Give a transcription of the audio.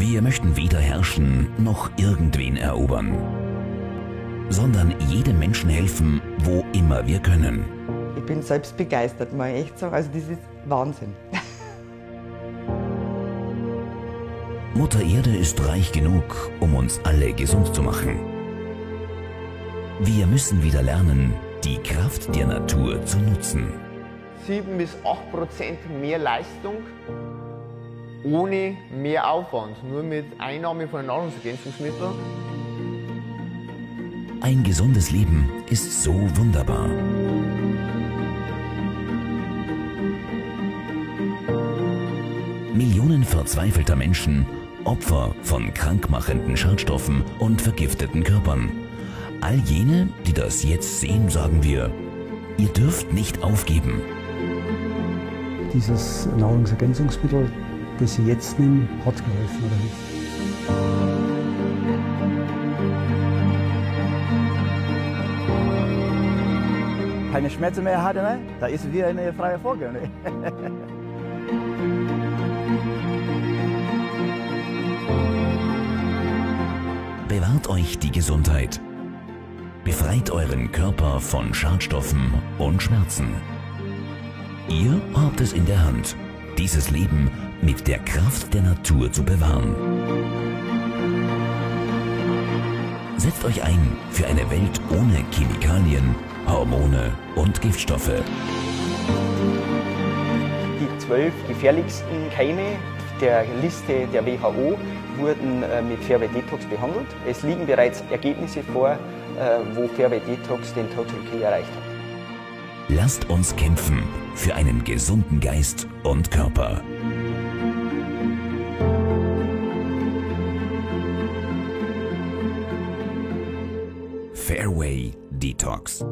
Wir möchten weder herrschen noch irgendwen erobern, sondern jedem Menschen helfen, wo immer wir können. Ich bin selbst begeistert, muss ich echt sagen. Also das ist Wahnsinn. Mutter Erde ist reich genug, um uns alle gesund zu machen. Wir müssen wieder lernen, die Kraft der Natur zu nutzen. 7 bis 8% mehr Leistung ohne mehr Aufwand, nur mit Einnahme von Nahrungsergänzungsmitteln. Ein gesundes Leben ist so wunderbar. Millionen verzweifelter Menschen, Opfer von krankmachenden Schadstoffen und vergifteten Körpern. All jene, die das jetzt sehen, sagen wir, ihr dürft nicht aufgeben. Dieses Nahrungsergänzungsmittel, das Sie jetzt nehmen, hat geholfen, oder nicht? Keine Schmerzen mehr hatte, ne? Da ist wieder eine freie Folge, ne? Bewahrt euch die Gesundheit. Befreit euren Körper von Schadstoffen und Schmerzen. Ihr habt es in der Hand, dieses Leben mit der Kraft der Natur zu bewahren. Setzt euch ein für eine Welt ohne Chemikalien, Hormone und Giftstoffe. Die 12 gefährlichsten Keime der Liste der WHO wurden mit Verway Detox behandelt. Es liegen bereits Ergebnisse vor, wo Verway Detox den Total Kill erreicht hat. Lasst uns kämpfen für einen gesunden Geist und Körper. Verway Detox.